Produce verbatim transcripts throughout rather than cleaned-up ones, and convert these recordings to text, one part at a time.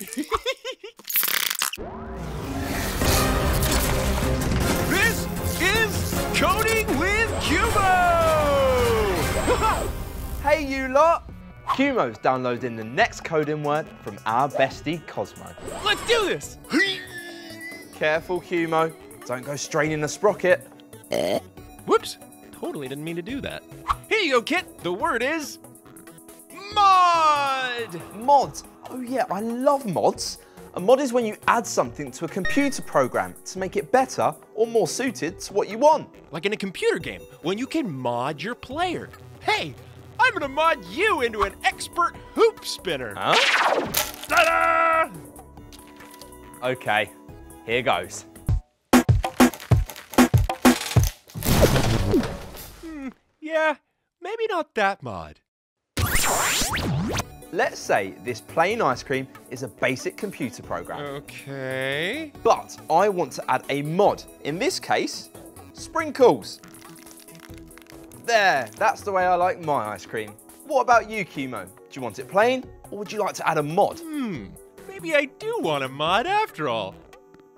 This is Coding with Q M O! Hey you lot! Q M O's downloading the next coding word from our bestie Cozmo. Let's do this! Careful Q M O, don't go straining the sprocket. Whoops, totally didn't mean to do that. Here you go Kit, the word is... MOD! Mods, oh yeah, I love mods. A mod is when you add something to a computer program to make it better or more suited to what you want. Like in a computer game, when you can mod your player. Hey, I'm gonna mod you into an expert hoop spinner. Huh? Ta-da! Okay, here goes. Hmm, yeah, maybe not that mod. Let's say this plain ice cream is a basic computer program. Okay. But I want to add a mod. In this case, sprinkles. There, that's the way I like my ice cream. What about you, Q M O? Do you want it plain or would you like to add a mod? Hmm, maybe I do want a mod after all.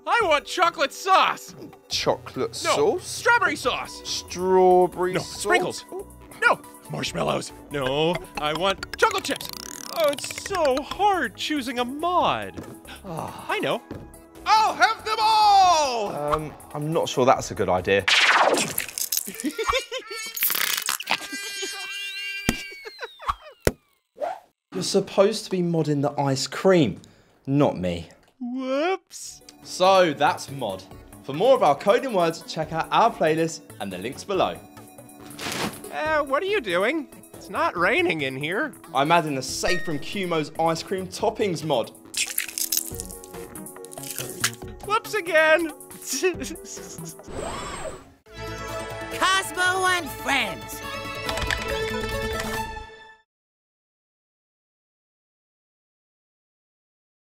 I want chocolate sauce. Chocolate no, sauce? Strawberry sauce. Strawberry no, sauce? Sprinkles. No, marshmallows. No, I want chocolate chips. Oh, it's so hard choosing a mod. Oh. I know. I'll have them all! Um, I'm not sure that's a good idea. You're supposed to be modding the ice cream, not me. Whoops. So that's mod. For more of our coding words, check out our playlist and the links below. Uh, what are you doing? It's not raining in here. I'm adding a safe from Q M O's ice cream toppings mod. Whoops again! Cozmo and Friends!